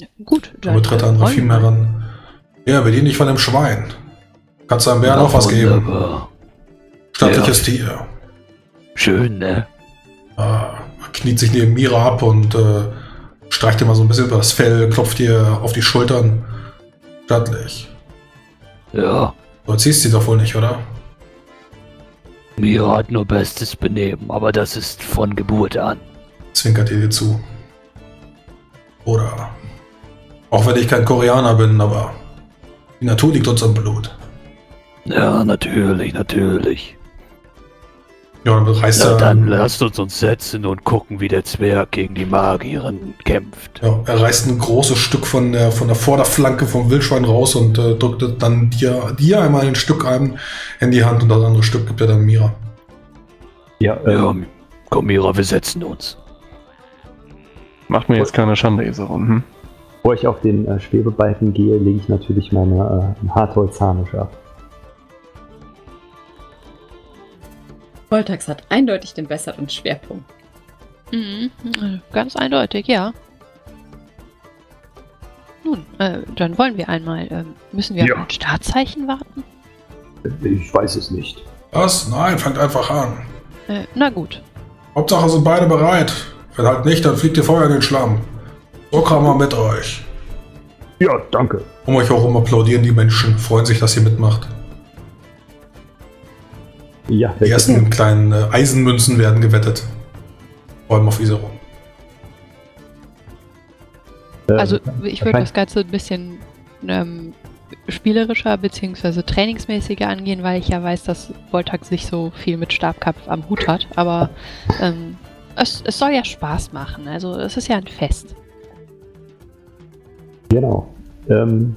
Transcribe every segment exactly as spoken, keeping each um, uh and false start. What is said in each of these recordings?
Ja, gut, dann. Aber tritt an Rafim heran. Ja, bediene dich von dem Schwein. Kannst du einem Bären auch was geben? Stattliches ja. Tier. Schön, ne? Ah, kniet sich neben Mira ab und äh, streicht dir mal so ein bisschen über das Fell, klopft dir auf die Schultern. Stattlich. Ja. Du ziehst sie doch wohl nicht, oder? Mira hat nur bestes Benehmen, aber das ist von Geburt an. Zwinkert ihr dir zu. Oder? Auch wenn ich kein Koreaner bin, aber die Natur liegt uns im Blut. Ja, natürlich, natürlich. Ja, dann reißt er... Na, dann lasst uns uns setzen und gucken, wie der Zwerg gegen die Magierin kämpft. Ja, er reißt ein großes Stück von der, von der Vorderflanke vom Wildschwein raus und äh, drückt dann dir, dir einmal ein Stück ein in die Hand und das andere Stück gibt er dann Mira. Ja, ähm, ja, komm Mira, wir setzen uns. Macht mir jetzt keine Schande, Isarun. Hm? Bevor ich auf den äh, Schwebebalken gehe, lege ich natürlich meine äh, Hartholzharnisch ab. Boltax hat eindeutig den besseren Schwerpunkt. Mhm, ganz eindeutig, ja. Nun, äh, dann wollen wir einmal. Äh, müssen wir ja. auf ein Startzeichen warten? Ich weiß es nicht. Was? Nein, fangt einfach an. Äh, na gut. Hauptsache sind beide bereit. Wenn halt nicht, dann fliegt ihr Feuer in den Schlamm. So kam er mit euch. Ja, danke. Um euch herum applaudieren die Menschen, freuen sich, dass ihr mitmacht. Ja, die ersten kleinen äh, Eisenmünzen werden gewettet. Vor allem auf Isarun. Also ich würde das Ganze ein bisschen ähm, spielerischer bzw. trainingsmäßiger angehen, weil ich ja weiß, dass Boltax nicht so viel mit Stabkampf am Hut hat. Aber ähm, es, es soll ja Spaß machen. Also es ist ja ein Fest. Genau. Ähm.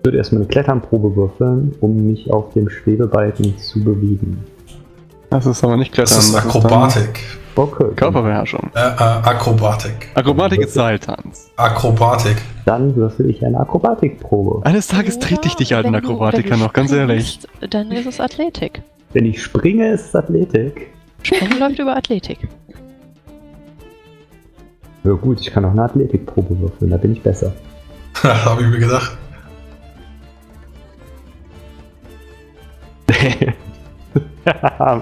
Ich würde erstmal eine Kletternprobe würfeln, um mich auf dem Schwebebalken zu bewegen. Das ist aber nicht Klettern. Das ist Akrobatik. Okay. Körperbeherrschung. Äh, äh, Akrobatik. Akrobatik ist Seiltanz. Akrobatik. Dann würfel ich eine Akrobatikprobe. Eines Tages trete ich dich, alten Akrobatiker, noch, ganz ehrlich. Dann ist es Athletik. Wenn ich springe, ist es Athletik. Springen läuft über Athletik. Ja gut, ich kann auch eine Athletikprobe würfeln, da bin ich besser. Das habe ich mir gedacht. ja,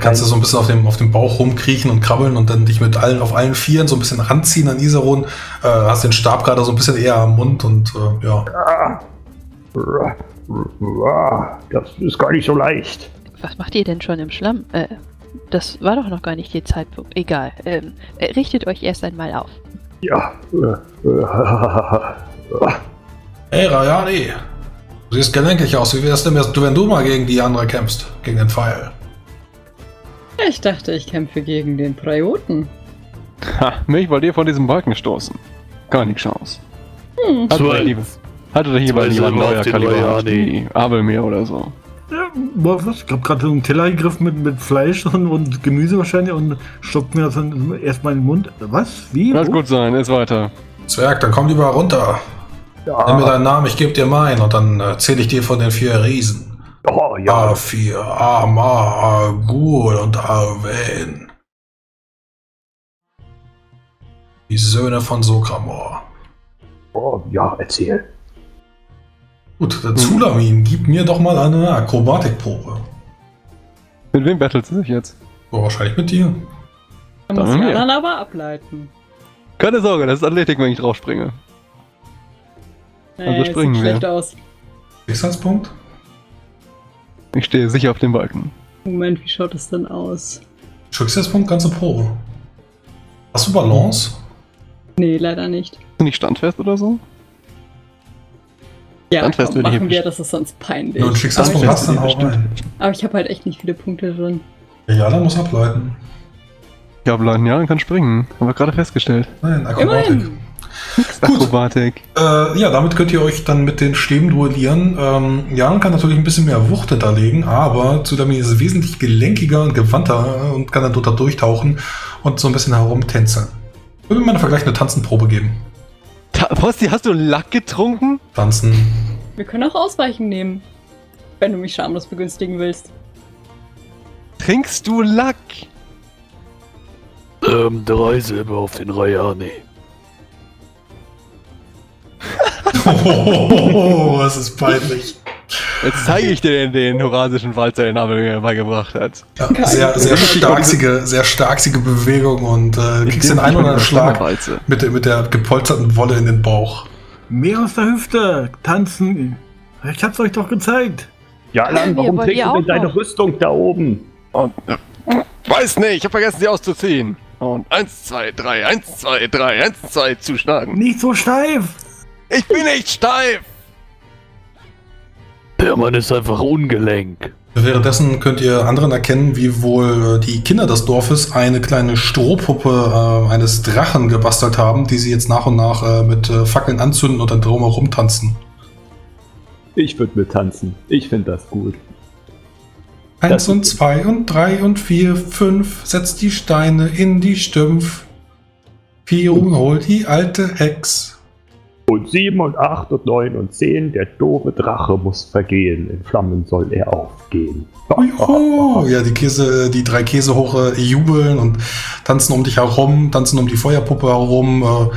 kannst du so ein bisschen auf dem, auf dem Bauch rumkriechen und krabbeln und dann dich mit allen auf allen Vieren so ein bisschen ranziehen an Isarun. Äh, hast den Stab gerade so ein bisschen eher am Mund und äh, ja. Das ist gar nicht so leicht. Was macht ihr denn schon im Schlamm? Äh, das war doch noch gar nicht die Zeit. Egal. Ähm, richtet euch erst einmal auf. Ja. Hey Rayani, du siehst gelenkig aus. Wie wär's denn, wenn du mal gegen die andere kämpfst? Gegen den Pfeil? Ich dachte, ich kämpfe gegen den Prioten. Ha, mich wollt ihr von diesem Balken stoßen. Keine Chance. Hm. Hatte doch hierbei jemand neuer Kaliber, die Abelmir oder so. Ja, ich hab gerade so einen Teller gegriffen mit, mit Fleisch und, und Gemüse wahrscheinlich und stopft mir das dann erstmal in den Mund. Was? Wie? Lass gut sein, ist weiter. Zwerg, dann komm lieber runter. Ja. Nimm mir deinen Namen, ich gebe dir meinen und dann erzähle ich dir von den vier Riesen. Oh, ja. A vier, Ama, Agul und Arwen. Die Söhne von Sokramor. Oh, ja, erzähl. Gut, der Zhulamin, gib mir doch mal eine Akrobatikprobe. Mit wem battlest du dich jetzt? Oh, wahrscheinlich mit dir. Dann muss ich dann aber ableiten. Keine Sorge, das ist Athletik, wenn ich drauf springe. Also springen nee, sieht wir. Schlecht aus. Schicksalspunkt? Ich stehe sicher auf dem Balken. Moment, wie schaut das denn aus? Schicksalspunkt, ganze Probe. Hast du Balance? Nee, leider nicht. Bist du nicht standfest oder so? Ja, standfest komm, machen wir, das ist sonst peinlich. Nur Schicksalspunkt hast du dann auch rein. Aber ich habe halt echt nicht viele Punkte drin. Ja, ja, dann muss ableiten. Ja, ableiten, ja, und kann springen. Haben wir gerade festgestellt. Nein, Akrobatik. Immerhin. Akrobatik. Äh, ja, damit könnt ihr euch dann mit den Stäben duellieren. Ähm, Jan kann natürlich ein bisschen mehr Wucht hinterlegen, aber Zudami ist wesentlich gelenkiger und gewandter und kann dann dort durchtauchen und so ein bisschen herumtänzeln. Ich würde mir mal eine vergleichende Tanzenprobe geben. Ta Posti, hast du Lack getrunken? Tanzen. Wir können auch Ausweichen nehmen, wenn du mich schamlos begünstigen willst. Trinkst du Lack? Ähm, drei Silber auf den Rayani. Oh, das ist peinlich. Jetzt zeige ich dir den, den horasischen Walzer, den Abelmir beigebracht hat. Ja, sehr, sehr, starksige, sehr starksige Bewegung und äh, kriegst den einen oder anderen Schlag mit der, mit der gepolsterten Wolle in den Bauch. Mehr aus der Hüfte, tanzen. Ich hab's euch doch gezeigt. Jalan, warum trägst du denn deine Rüstung da oben? Und, ja. Weiß nicht, ich hab vergessen, sie auszuziehen. Und eins, zwei, drei, eins, zwei, drei, eins, zwei zuschlagen. Nicht so steif! Ich bin nicht steif! Der Mann ist einfach ungelenk. Währenddessen könnt ihr anderen erkennen, wie wohl die Kinder des Dorfes eine kleine Strohpuppe äh, eines Drachen gebastelt haben, die sie jetzt nach und nach äh, mit äh, Fackeln anzünden und dann drum herum tanzen. Ich würde mit tanzen. Ich finde das gut. Eins und zwei und drei und vier, fünf, setzt die Steine in die Stümpf. Vier und holt die alte Hex. Und sieben und acht und neun und zehn, der doofe Drache muss vergehen, in Flammen soll er aufgehen. Oho. Ja, die Käse, die drei Käsehoche jubeln und tanzen um dich herum, tanzen um die Feuerpuppe herum, äh,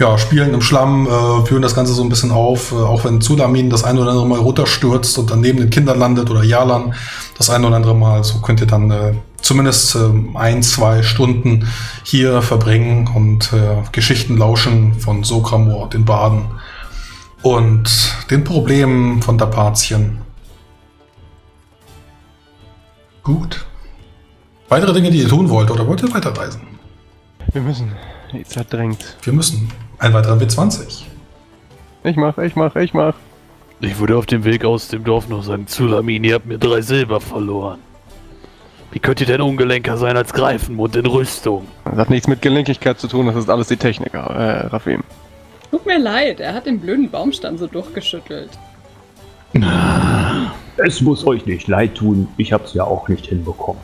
ja, spielen im Schlamm, äh, führen das Ganze so ein bisschen auf, äh, auch wenn Zhulamin das ein oder andere Mal runterstürzt und dann neben den Kindern landet oder Jalan das ein oder andere Mal. So könnt ihr dann äh, zumindest äh, ein, zwei Stunden hier verbringen und äh, Geschichten lauschen von Sokramor, den Baden und den Problemen von Dapazien. Gut. Weitere Dinge, die ihr tun wollt, oder wollt ihr weiterreisen? Wir müssen. Die Zeit drängt. Wir müssen. Ein weiterer W zwanzig. Ich mach, ich mach, ich mach. Ich würde auf dem Weg aus dem Dorf noch sagen, Zhulamin, ihr habt mir drei Silber verloren. Wie könnt ihr denn ungelenker sein als Greifenmund in Rüstung? Das hat nichts mit Gelenkigkeit zu tun, das ist alles die Technik, äh, Rafim. Tut mir leid, er hat den blöden Baumstamm so durchgeschüttelt. Es muss euch nicht leid tun, ich hab's ja auch nicht hinbekommen.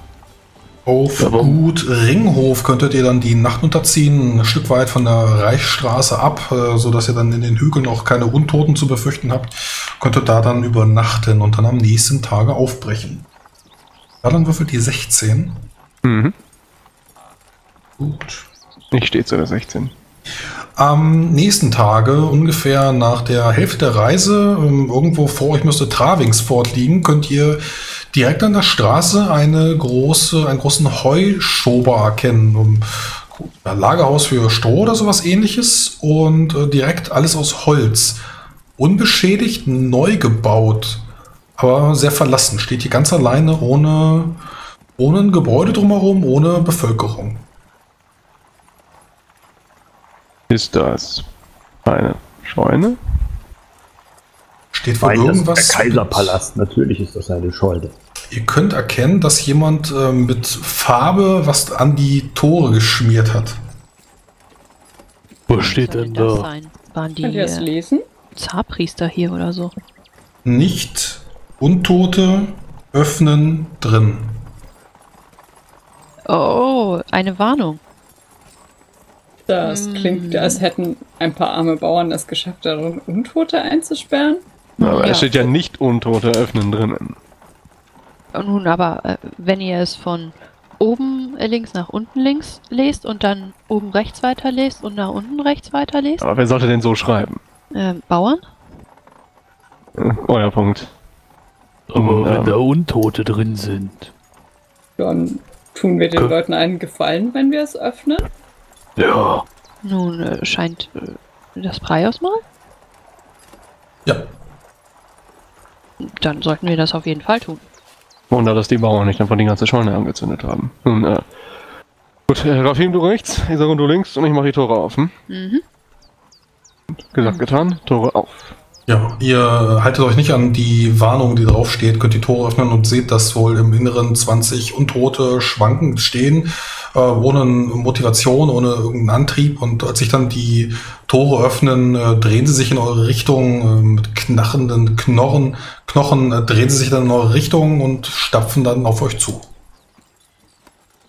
Auf Aber Gut Ringhof könntet ihr dann die Nacht unterziehen, ein Stück weit von der Reichsstraße ab, sodass ihr dann in den Hügeln auch keine Untoten zu befürchten habt. Könntet da dann übernachten und dann am nächsten Tage aufbrechen. Dann würfelt die sechzehn. Mhm. Gut. Ich stehe zu der sechzehn. Am nächsten Tage, ungefähr nach der Hälfte der Reise, irgendwo vor euch müsste Travinsfurt liegen, könnt ihr direkt an der Straße eine große, einen großen Heuschober erkennen. Um, gut, ein Lagerhaus für Stroh oder sowas ähnliches und äh, direkt alles aus Holz. Unbeschädigt, neu gebaut. Aber sehr verlassen, steht hier ganz alleine, ohne, ohne ein Gebäude drumherum, ohne Bevölkerung. Ist das eine Scheune? Steht vor irgendwas? Der Kaiserpalast, natürlich ist das eine Scheune. Ihr könnt erkennen, dass jemand äh, mit Farbe was an die Tore geschmiert hat. Was steht denn da? Sein? Waren die Könnt ihr das lesen? Zarpriester hier oder so? Nicht... Untote öffnen drin. Oh, eine Warnung. Das klingt, als hätten ein paar arme Bauern das geschafft, darin Untote einzusperren. Aber ja. Es steht ja nicht Untote öffnen drinnen. Nun, aber wenn ihr es von oben links nach unten links lest und dann oben rechts weiter lest und nach unten rechts weiter lest. Aber wer sollte denn so schreiben? Äh, Bauern? Euer Punkt. Aber ja. Wenn da Untote drin sind. Dann tun wir den K Leuten einen Gefallen, wenn wir es öffnen? Ja. Nun äh, scheint äh, das Breihaus mal? Ja. Dann sollten wir das auf jeden Fall tun. Wunder, dass die Bauern nicht einfach die ganze Scheune angezündet haben. Nun, äh, gut, äh, Rafim, du rechts, Isarun, du links und ich mache die Tore auf. Hm? Mhm. Gesagt, mhm. Getan, Tore auf. Ja, ihr haltet euch nicht an die Warnung, die draufsteht, könnt die Tore öffnen und seht, dass wohl im Inneren zwanzig Untote schwankend stehen, äh, ohne Motivation, ohne irgendeinen Antrieb. Und als sich dann die Tore öffnen, äh, drehen sie sich in eure Richtung, äh, mit knarrenden Knochen, Knochen äh, drehen sie sich dann in eure Richtung und stapfen dann auf euch zu.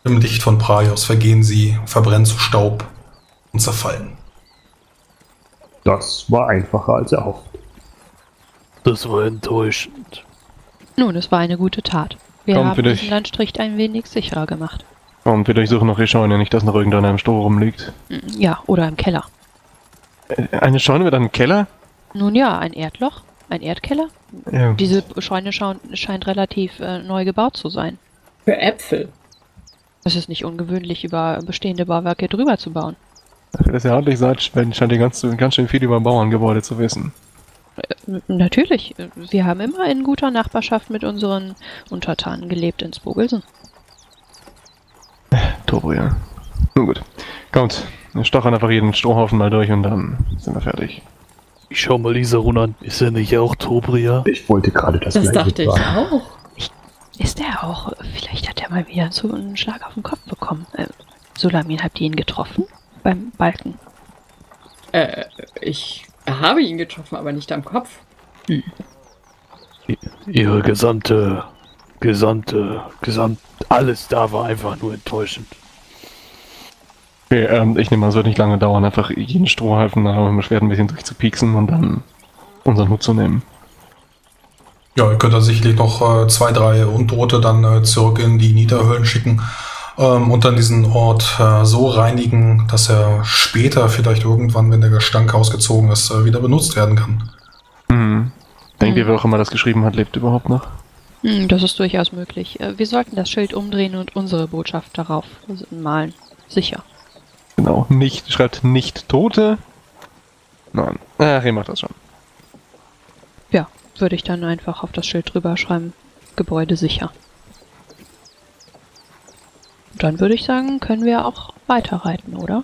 Im Licht von Praios vergehen sie, verbrennen zu Staub und zerfallen. Das war einfacher als erhofft. Das war enttäuschend. Nun, es war eine gute Tat. Wir Komm, haben den Landstrich ein wenig sicherer gemacht. Und wir durchsuchen noch die Scheune, nicht dass noch irgendeiner im Stroh rumliegt. Ja, oder im Keller. Eine Scheune mit einem Keller? Nun ja, ein Erdloch, ein Erdkeller. Ja. Diese Scheune scheint relativ äh, neu gebaut zu sein. Für Äpfel. Es ist nicht ungewöhnlich, über bestehende Bauwerke drüber zu bauen. Dafür, dass ihr hartlich seid, scheint ihr ganz, ganz schön viel über Bauerngebäude zu wissen. Natürlich. Wir haben immer in guter Nachbarschaft mit unseren Untertanen gelebt in Spogelsen. Tobrien. Nun gut. Kommt, wir stochern einfach jeden Strohhaufen mal durch und dann sind wir fertig. Ich schau mal Isarun an. Ist er nicht auch Tobrien? Ich wollte gerade das Das dachte ich auch. Ich, ist er auch? Vielleicht hat er mal wieder so einen Schlag auf den Kopf bekommen. Äh, Zhulamin, habt ihr ihn getroffen? Beim Balken? Äh, ich... habe ihn getroffen, aber nicht am Kopf. Hm. Ihre gesamte, gesamte, gesamt, alles da war einfach nur enttäuschend. Okay, ähm, ich nehme an, es wird nicht lange dauern, einfach jeden Strohhalfen nach einem Schwert ein bisschen durchzupieksen und dann unseren Hut zu nehmen. Ja, ihr könnt da sicherlich noch äh, zwei, drei Untote dann äh, zurück in die Niederhöhlen schicken. Und dann diesen Ort äh, so reinigen, dass er später vielleicht irgendwann, wenn der Gestank ausgezogen ist, äh, wieder benutzt werden kann. Mhm. Denkt mhm. ihr, wer auch immer das geschrieben hat, lebt überhaupt noch? Mhm, das ist durchaus möglich. Wir sollten das Schild umdrehen und unsere Botschaft darauf malen. Sicher. Genau. Nicht, schreibt nicht Tote. Nein. Ach, ihr macht das schon. Ja, würde ich dann einfach auf das Schild drüber schreiben. Gebäude sicher. Dann würde ich sagen, können wir auch weiterreiten, oder?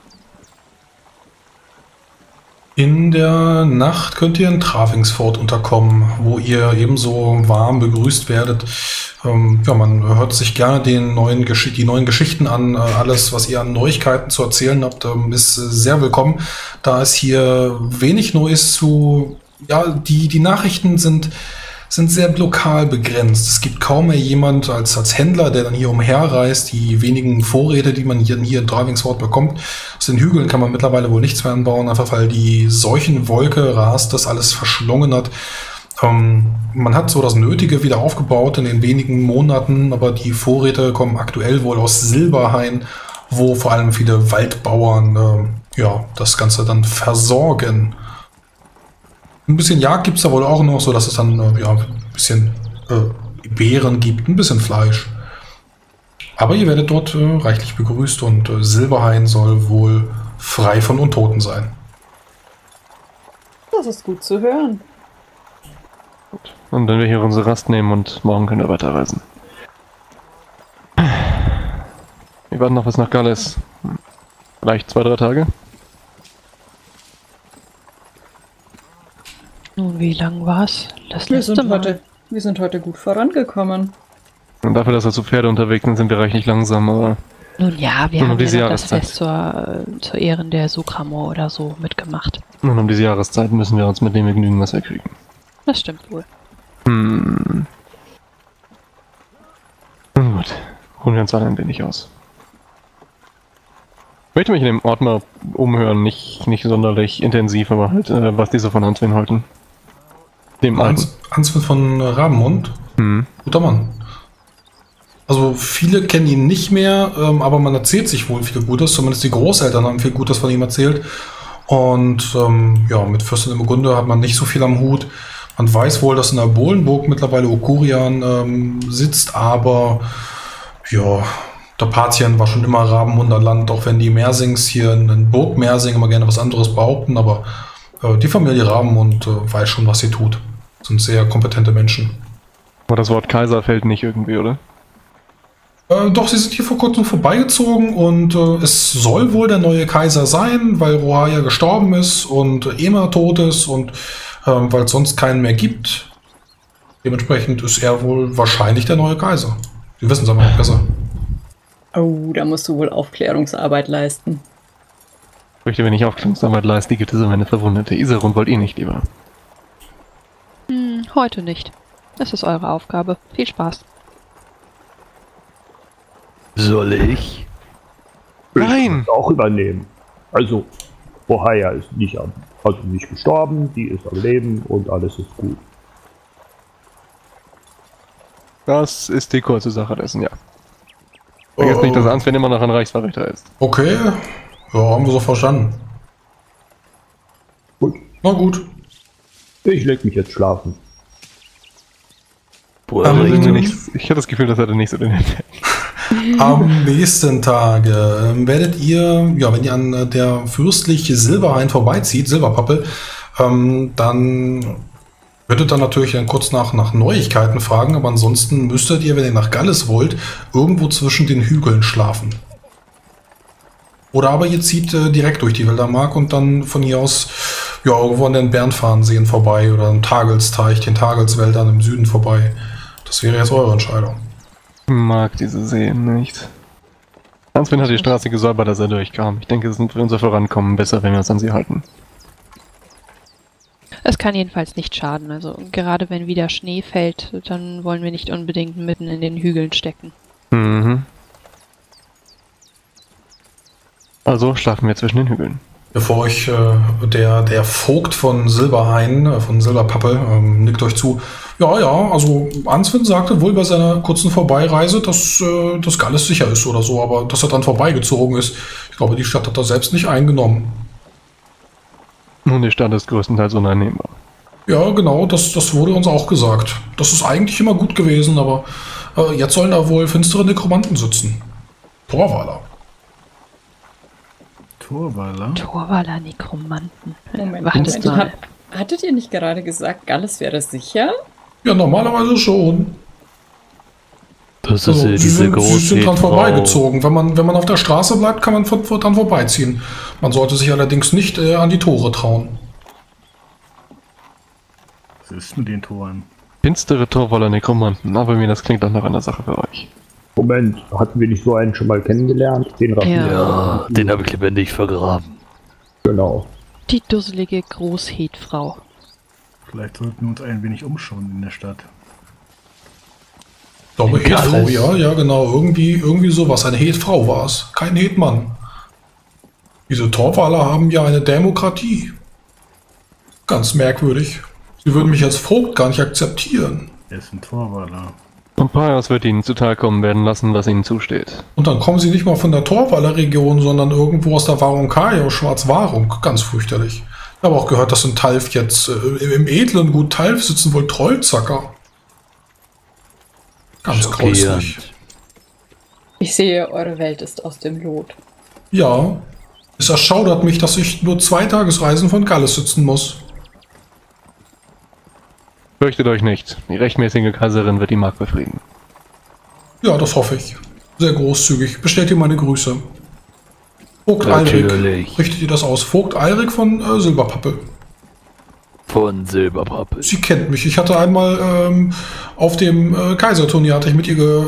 In der Nacht könnt ihr in Travinsfurt unterkommen, wo ihr ebenso warm begrüßt werdet. Ähm, ja, man hört sich gerne den neuen Gesch die neuen Geschichten an. Äh, alles, was ihr an Neuigkeiten zu erzählen habt, ähm, ist sehr willkommen. Da ist hier wenig Neues zu... Ja, die, die Nachrichten sind... sind sehr lokal begrenzt. Es gibt kaum mehr jemand als, als Händler, der dann hier umherreist. Die wenigen Vorräte, die man hier, hier in Travinsfurt bekommt, aus den Hügeln kann man mittlerweile wohl nichts mehr anbauen, einfach weil die Seuchenwolke rast, das alles verschlungen hat. Ähm, man hat so das Nötige wieder aufgebaut in den wenigen Monaten, aber die Vorräte kommen aktuell wohl aus Silberhain, wo vor allem viele Waldbauern äh, ja, das Ganze dann versorgen. Ein bisschen Jagd gibt es da wohl auch noch, so dass es dann äh, ja, ein bisschen äh, Beeren gibt, ein bisschen Fleisch. Aber ihr werdet dort äh, reichlich begrüßt und äh, Silberhain soll wohl frei von Untoten sein. Das ist gut zu hören. Gut. Und wenn wir hier unsere Rast nehmen und morgen können wir weiterreisen. Wir warten noch bis nach Galles. Vielleicht zwei, drei Tage. Nun, wie lang war's? Das wir letzte sind Mal. Heute, wir sind heute gut vorangekommen. Und dafür, dass wir zu Pferde unterwegs sind, sind wir reichlich langsam, aber... Nun ja, wir haben um ja das Fest zur, äh, zur Ehren der Sokramor oder so mitgemacht. Nun, um diese Jahreszeit müssen wir uns mit dem genügen, was wir kriegen. Das stimmt wohl. Hm. Nun gut, holen wir uns alle ein wenig aus. Ich möchte mich in dem Ort mal umhören, nicht, nicht sonderlich intensiv, aber halt, äh, was die so von Answin halten. Dem Ans Answin von Rabenmund? Hm. Guter Mann. Also viele kennen ihn nicht mehr, ähm, aber man erzählt sich wohl viel Gutes, zumindest die Großeltern haben viel Gutes von ihm erzählt. Und ähm, ja, mit Fürstin im Grunde hat man nicht so viel am Hut. Man weiß wohl, dass in der Bohlenburg mittlerweile Okurian ähm, sitzt, aber ja... Der Patien war schon immer Rabenmunder Land, auch wenn die Mersings hier in Burg Mersing immer gerne was anderes behaupten, aber äh, die Familie Rabenmund äh, weiß schon, was sie tut. Das sind sehr kompetente Menschen. Aber das Wort Kaiser fällt nicht irgendwie, oder? Äh, doch, sie sind hier vor kurzem vorbeigezogen und äh, es soll wohl der neue Kaiser sein, weil Rohaja gestorben ist und äh, Ema tot ist und äh, weil es sonst keinen mehr gibt. Dementsprechend ist er wohl wahrscheinlich der neue Kaiser. Sie wissen es aber nicht besser. Oh, da musst du wohl Aufklärungsarbeit leisten. Ich möchte, wenn ich Aufklärungsarbeit leiste, die gibt es um eine verwundete. Isarun wollt ihr nicht lieber? Hm, heute nicht. Das ist eure Aufgabe. Viel Spaß. Soll ich? Nein! Ich auch übernehmen. Also, Rohaja ist nicht am, also nicht gestorben, die ist am Leben und alles ist gut. Das ist die kurze Sache dessen, ja. Vergiss nicht, dass Answin immer noch ein Reichsverräter ist. Okay. Ja, haben wir so verstanden. Gut. Na gut. Ich leg mich jetzt schlafen. Boah, also ich, nichts, ich hatte das Gefühl, das hatte nichts so den Effekt. Am nächsten Tag äh, werdet ihr, ja, wenn ihr an äh, der fürstlich Silberhain vorbeizieht, Silberpappel, ähm, dann würdet ihr natürlich dann kurz nach, nach Neuigkeiten fragen, aber ansonsten müsstet ihr, wenn ihr nach Galles wollt, irgendwo zwischen den Hügeln schlafen. Oder aber ihr zieht äh, direkt durch die Wäldermark und dann von hier aus, ja, irgendwo an den Bernfahrenseen vorbei oder am Tagelsteich, den Tagelswäldern im Süden vorbei. Das wäre jetzt eure Entscheidung. Ich mag diese Seen nicht. Answin hat die Straße gesäubert, dass er durchkam. Ich denke, es ist für unser Vorankommen besser, wenn wir uns an sie halten. Es kann jedenfalls nicht schaden. Also gerade wenn wieder Schnee fällt, dann wollen wir nicht unbedingt mitten in den Hügeln stecken. Mhm. Also schlafen wir zwischen den Hügeln. Bevor euch äh, der, der Vogt von Silberhain, äh, von Silberpappel, ähm, nickt euch zu. Ja, ja, also Answin sagte wohl bei seiner kurzen Vorbeireise, dass äh, das Galles sicher ist oder so, aber dass er dann vorbeigezogen ist. Ich glaube, die Stadt hat er selbst nicht eingenommen. Nun, die Stadt ist größtenteils uneinnehmbar. Ja, genau, das, das wurde uns auch gesagt. Das ist eigentlich immer gut gewesen, aber äh, jetzt sollen da wohl finstere Nekromanten sitzen. Torwaler. Torwaler? Torwaler, Nekromanten. Moment, Moment. Mal. Hab, hattet ihr nicht gerade gesagt, Galles wäre sicher? Ja, normalerweise schon. Das also, ist sie sind, große sie sind dran Frau. vorbeigezogen. Wenn man, wenn man auf der Straße bleibt, kann man von, von dran vorbeiziehen. Man sollte sich allerdings nicht äh, an die Tore trauen. Was ist mit den Toren? Finstere Torwaler, Nekromanten. Aber mir das klingt doch nach einer Sache für euch. Moment, hatten wir nicht so einen schon mal kennengelernt? Den Rafim. Ja, ja, den habe ich lebendig vergraben. Genau. Die dusselige Großhetfrau. Vielleicht sollten wir uns ein wenig umschauen in der Stadt. Ich glaube, Hetfrau, ja, ja, genau. Irgendwie, irgendwie sowas. Eine Hetfrau war es. Kein Hetmann. Diese Torwaler haben ja eine Demokratie. Ganz merkwürdig. Sie würden mich als Vogt gar nicht akzeptieren. Er ist ein Torwaler. Und Paios wird ihnen zuteilkommen werden lassen, was ihnen zusteht. Und dann kommen sie nicht mal von der Torwaler-Region, sondern irgendwo aus der Wahrung, Schwarz-Wahrung. Ganz fürchterlich. Ich habe auch gehört, dass in Talf jetzt, äh, im edlen Gut Talf sitzen wohl Trollzacker. Ganz kreuzlich. Ich sehe, eure Welt ist aus dem Lot. Ja, es erschaudert mich, dass ich nur zwei Tagesreisen von Galles sitzen muss. Fürchtet euch nicht. Die rechtmäßige Kaiserin wird die Mark befrieden. Ja, das hoffe ich. Sehr großzügig. Bestellt ihr meine Grüße. Vogt Alrik. Richtet ihr das aus? Vogt Alrik von äh, Silberpappel. Von Silberpappel. Sie kennt mich. Ich hatte einmal ähm, auf dem äh, Kaiserturnier hatte ich mit ihr ge...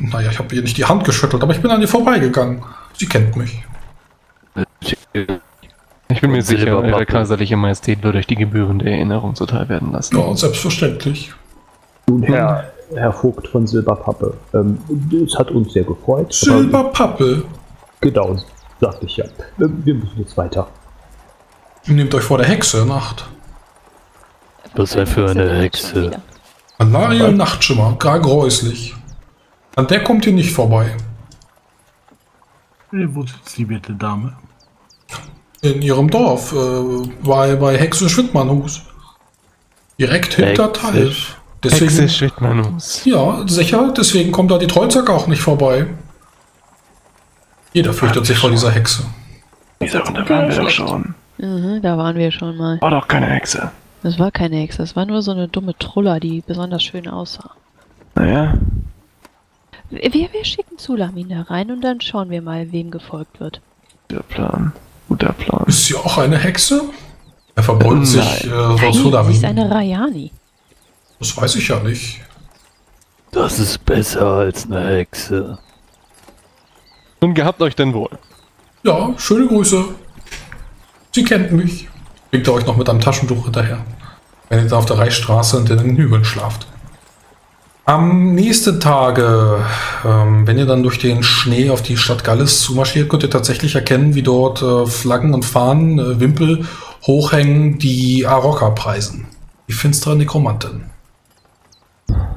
Naja, ich habe ihr nicht die Hand geschüttelt, aber ich bin an ihr vorbeigegangen. Sie kennt mich. Ich bin mir sicher, Ihre kaiserliche Majestät wird euch die gebührende Erinnerung zuteil werden lassen. Ja, selbstverständlich. Nun, Herr, Herr Vogt von Silberpappel, ähm, es hat uns sehr gefreut. Silberpappel? Genau, sagte ich ja. Wir müssen jetzt weiter. Nehmt euch vor der Hexe Nacht. Was sei für eine Hexe? Mariel Nachtschimmer, gar gräuslich. An der kommt ihr nicht vorbei. Wo sitzt die werte Dame? In ihrem Dorf, äh, bei, bei Hexe Schwindmannhus. Direkt hinter Talf. Hexe Schwindmannhus. Ja, sicher, deswegen kommt da die Trollzack auch nicht vorbei. Jeder fürchtet sich vor dieser Hexe. Dieser Runde waren wir doch schon. Mhm, da waren wir schon mal. War doch keine Hexe. Das war keine Hexe, das war nur so eine dumme Truller, die besonders schön aussah. Naja. Wir, wir schicken Zhulamin da rein und dann schauen wir mal, wem gefolgt wird. Der Plan. Guter Plan. Ist sie auch eine Hexe? Er verbeugt ähm, sich äh, vor Zhulamin. Sie ist eine Rayani. Das weiß ich ja nicht. Das ist besser als eine Hexe. Nun gehabt euch denn wohl. Ja, schöne Grüße. Sie kennt mich. Legt ihr euch noch mit einem Taschentuch hinterher, wenn ihr da auf der Reichsstraße und in den Hügeln schlaft. Am nächsten Tage, ähm, wenn ihr dann durch den Schnee auf die Stadt Galles zumarschiert, könnt ihr tatsächlich erkennen, wie dort äh, Flaggen und Fahnen, äh, Wimpel hochhängen, die Arokka preisen. Die finstere Nekromantin.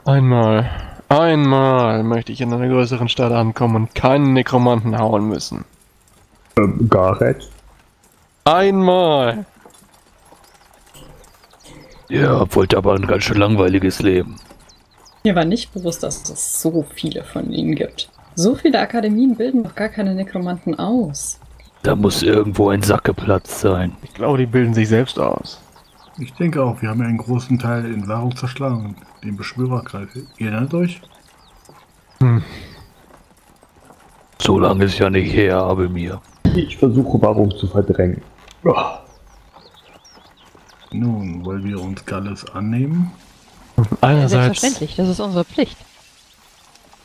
Einmal Einmal möchte ich in einer größeren Stadt ankommen und keinen Nekromanten hauen müssen. Ähm, Gareth? Einmal! Ja, wollte aber ein ganz schön langweiliges Leben. Mir war nicht bewusst, dass es so viele von ihnen gibt. So viele Akademien bilden doch gar keine Nekromanten aus. Da muss irgendwo ein Sack geplatzt sein. Ich glaube, die bilden sich selbst aus. Ich denke auch, wir haben ja einen großen Teil in Wahrung zerschlagen, den Beschwörerkreis. Ihr erinnert euch? Hm. So lange ist ja nicht her, Abelmir. Ich versuche, Wahrung zu verdrängen. Oh. Nun, wollen wir uns Galles annehmen? Einerseits. Ja, selbstverständlich, das ist unsere Pflicht.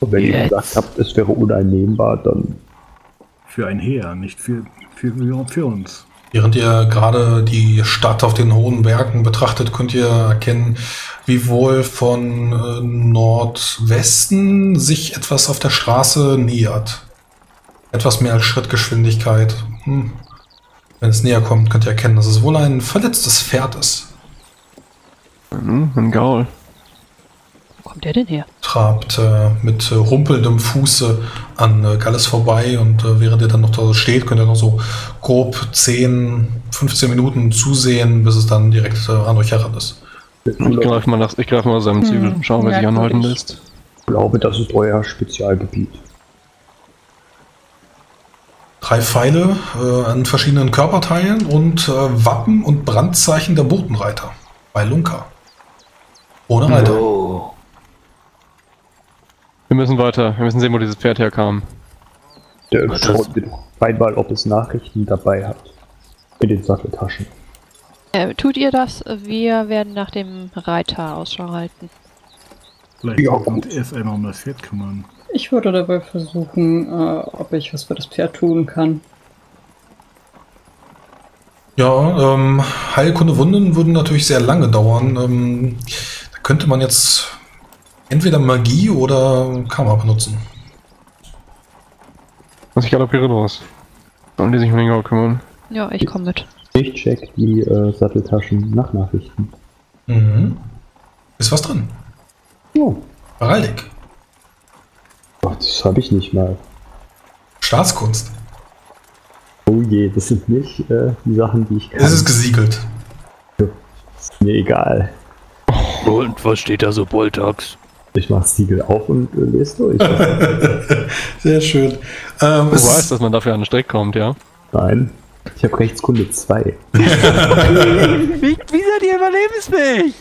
Und wenn Jetzt. ihr gesagt habt, es wäre uneinnehmbar, dann... Für ein Heer, nicht für, für, für uns. Während ihr gerade die Stadt auf den hohen Bergen betrachtet, könnt ihr erkennen, wie wohl von Nordwesten sich etwas auf der Straße nähert. Etwas mehr als Schrittgeschwindigkeit. Hm. Wenn es näher kommt, könnt ihr erkennen, dass es wohl ein verletztes Pferd ist. Mhm, ein Gaul. Wo kommt der denn her? Trabt äh, mit äh, rumpelndem Fuße an äh, Galles vorbei und äh, während ihr dann noch da steht, könnt ihr noch so grob zehn, fünfzehn Minuten zusehen, bis es dann direkt äh, an euch heran ist. Ich greife mal, greif mal aus seinem Zügel, hm, schauen, wer sich anhalten lässt. Ich glaube, das ist euer Spezialgebiet. Drei Pfeile äh, an verschiedenen Körperteilen und äh, Wappen und Brandzeichen der Botenreiter bei Lunka. Ohne Reiter. No. Wir müssen weiter. Wir müssen sehen, wo dieses Pferd herkam. Der schaut einmal, ob es Nachrichten dabei hat. In den Satteltaschen. Äh, tut ihr das? Wir werden nach dem Reiter Ausschau halten. Vielleicht ja, kommt erst einmal um das Pferd kümmern. Ich würde dabei versuchen, äh, ob ich was für das Pferd tun kann. Ja, ähm, Heilkunde Wunden würden natürlich sehr lange dauern. Ähm, da könnte man jetzt entweder Magie oder Karma benutzen. Was ich galoppiere los. Sollen die sich um den Gau kümmern? Ja, ich komme mit. Ich check die äh, Satteltaschen nach Nachrichten. Mhm. Ist was drin? Ja. Heraldik. Oh, das habe ich nicht mal. Staatskunst. Oh je, das sind nicht äh, die Sachen, die ich kann. Das ist gesiegelt. Ja, ist mir egal. Und was steht da so, Boltax? Ich mach das Siegel auf und äh, lese durch. Sehr schön. Ähm, du weißt, dass man dafür an den Streck kommt, ja? Nein. Ich habe Rechtskunde zwei. wie, wie seid ihr überlebensfähig?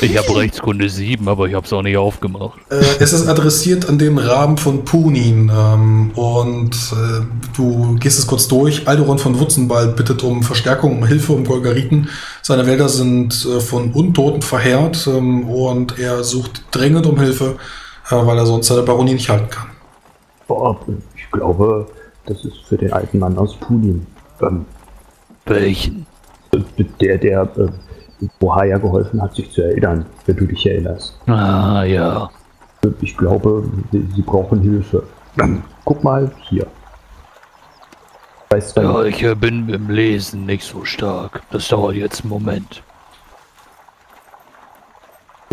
Ich habe Rechtskunde sieben, aber ich habe es auch nicht aufgemacht. Äh, es ist adressiert an den Raben von Punin ähm, und äh, du gehst es kurz durch. Alderon von Wutzenwald bittet um Verstärkung, um Hilfe, um Golgariten. Seine Wälder sind äh, von Untoten verheert ähm, und er sucht dringend um Hilfe, äh, weil er sonst seine Baronie nicht halten kann. Boah, ich glaube, das ist für den alten Mann aus Punin. Ähm, Welchen? Der, der... Äh, Rohaja geholfen hat, sich zu erinnern, wenn du dich erinnerst. Ah, ja. Ich glaube, sie brauchen Hilfe. Guck mal hier. Weißt du, ja, ich bin im Lesen nicht so stark. Das dauert jetzt einen Moment.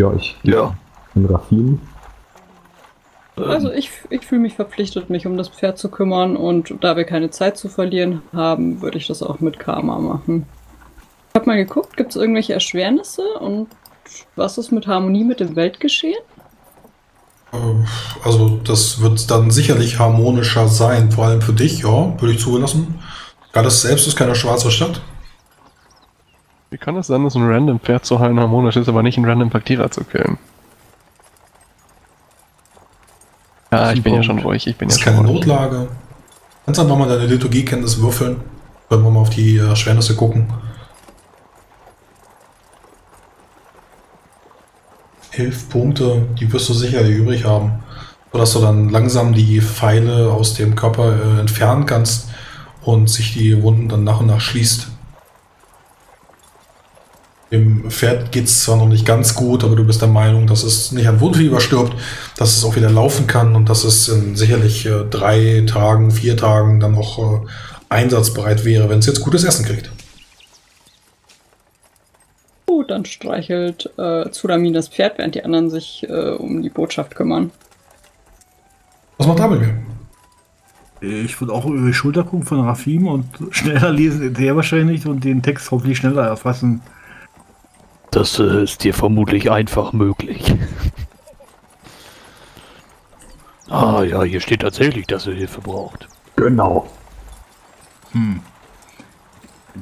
Ja, ich... Ja. In Rafim. Also ich, ich fühle mich verpflichtet, mich um das Pferd zu kümmern und da wir keine Zeit zu verlieren haben, würde ich das auch mit Karma machen. Ich habe mal geguckt, gibt es irgendwelche Erschwernisse und was ist mit Harmonie mit dem Weltgeschehen? Also das wird dann sicherlich harmonischer sein, vor allem für dich, ja, würde ich zugelassen. Galles selbst ist keine schwarze Stadt. Wie kann es sein, dass ein random Pferd zu heilen harmonisch ist, aber nicht ein random Faktierer zu killen? Ja, ich bin ja schon ruhig, ich bin ja schon ruhig. Das ist keine Notlage. Kannst einfach mal deine Liturgiekenntnis würfeln, wenn wir mal auf die Erschwernisse gucken. Elf Punkte, die wirst du sicherlich übrig haben, sodass du dann langsam die Pfeile aus dem Körper äh, entfernen kannst und sich die Wunden dann nach und nach schließt. Dem Pferd geht es zwar noch nicht ganz gut, aber du bist der Meinung, dass es nicht an Wundfieber stirbt, dass es auch wieder laufen kann und dass es in sicherlich äh, drei Tagen, vier Tagen dann auch äh, einsatzbereit wäre, wenn es jetzt gutes Essen kriegt. dann streichelt äh, Zhulamin das Pferd, während die anderen sich äh, um die Botschaft kümmern. Was macht Abelmir? Ich würde auch über die Schulter gucken von Rafim und schneller lesen, sehr wahrscheinlich, und den Text hoffentlich schneller erfassen. Das äh, ist dir vermutlich einfach möglich. Ah ja, hier steht tatsächlich, dass ihr Hilfe braucht. Genau. Hm.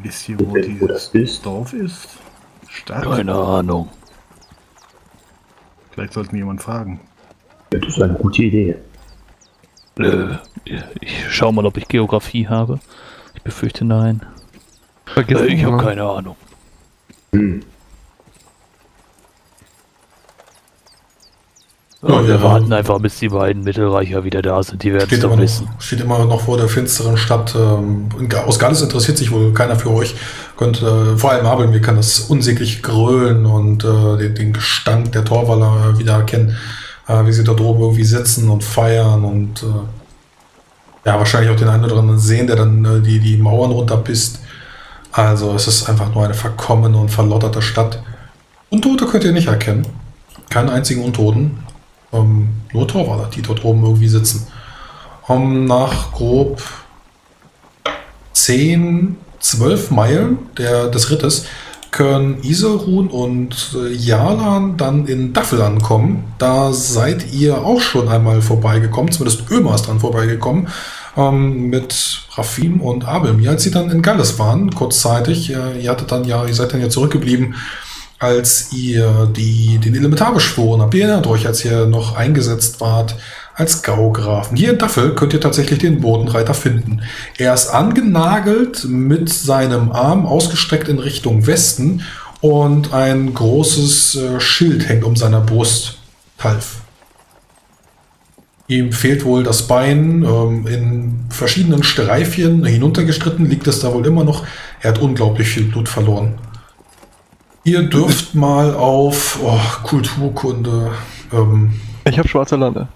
Wisst ihr, wo dieses das ist? Dorf ist? Stadt? Keine Ahnung. Vielleicht sollten wir jemanden fragen. Das ist eine gute Idee. Äh, ich schau mal, ob ich Geografie habe. Ich befürchte, nein. Vergiss äh, ich habe keine Ahnung. Hm. Ja, wir ja. warten einfach, bis die beiden Mittelreicher wieder da sind, die werden es doch wissen. Noch, steht immer noch vor der finsteren Stadt. Ähm, aus Galles interessiert sich wohl keiner für euch. Könnt, äh, vor allem Abelmir kann das unsäglich grölen und äh, den, den Gestank der Torwaller wieder erkennen, äh, wie sie dort oben irgendwie sitzen und feiern und äh, ja, wahrscheinlich auch den einen oder anderen sehen, der dann äh, die, die Mauern runterpisst. Also es ist einfach nur eine verkommene und verlotterte Stadt. Untote könnt ihr nicht erkennen. Keinen einzigen Untoten. Um, nur Torwaller, die dort oben irgendwie sitzen. Um, nach grob zehn, zwölf Meilen der, des Rittes können Isarun und äh, Jalan dann in Daffel ankommen. Da seid ihr auch schon einmal vorbeigekommen, zumindest Ömer ist dran vorbeigekommen, ähm, mit Rafim und Abelmir, als sie dann in Galles waren, kurzzeitig. Äh, ihr, hattet dann ja, ihr seid dann ja zurückgeblieben, als ihr die, den Elementar beschworen habt. Ihr erinnert euch, als ihr noch eingesetzt wart als Gaugrafen. Hier in Daffel könnt ihr tatsächlich den Bodenreiter finden. Er ist angenagelt mit seinem Arm ausgestreckt in Richtung Westen und ein großes äh, Schild hängt um seiner Brust. Talf. Ihm fehlt wohl das Bein, ähm, in verschiedenen Streifchen hinuntergestritten liegt es da wohl immer noch. Er hat unglaublich viel Blut verloren. Ihr dürft mal auf oh, Kulturkunde. Ähm, ich habe schwarze Lande.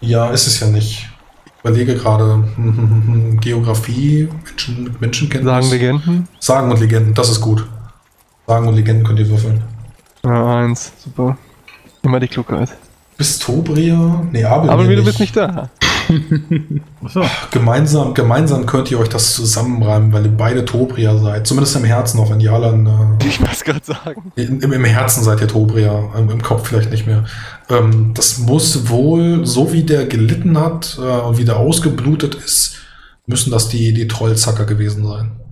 Ja, ist es ja nicht. Ich überlege gerade hm, hm, hm, Geografie, Menschen mit Menschenkenntnis. Sagen Legenden? Sagen und Legenden, das ist gut. Sagen und Legenden könnt ihr würfeln. Ja, eins, super. Immer die Klugheit. Bist Tobrien? Nee, Abel Aber wie du bist nicht da. So. Gemeinsam, gemeinsam könnt ihr euch das zusammenreimen, weil ihr beide Tobrier seid. Zumindest im Herzen, auch in Jalan. Äh, ich muss gerade sagen. Im, im Herzen seid ihr Tobrier, im, im Kopf vielleicht nicht mehr. Ähm, das muss wohl, so wie der gelitten hat äh, und wie der ausgeblutet ist, müssen das die, die Trollzacker gewesen sein.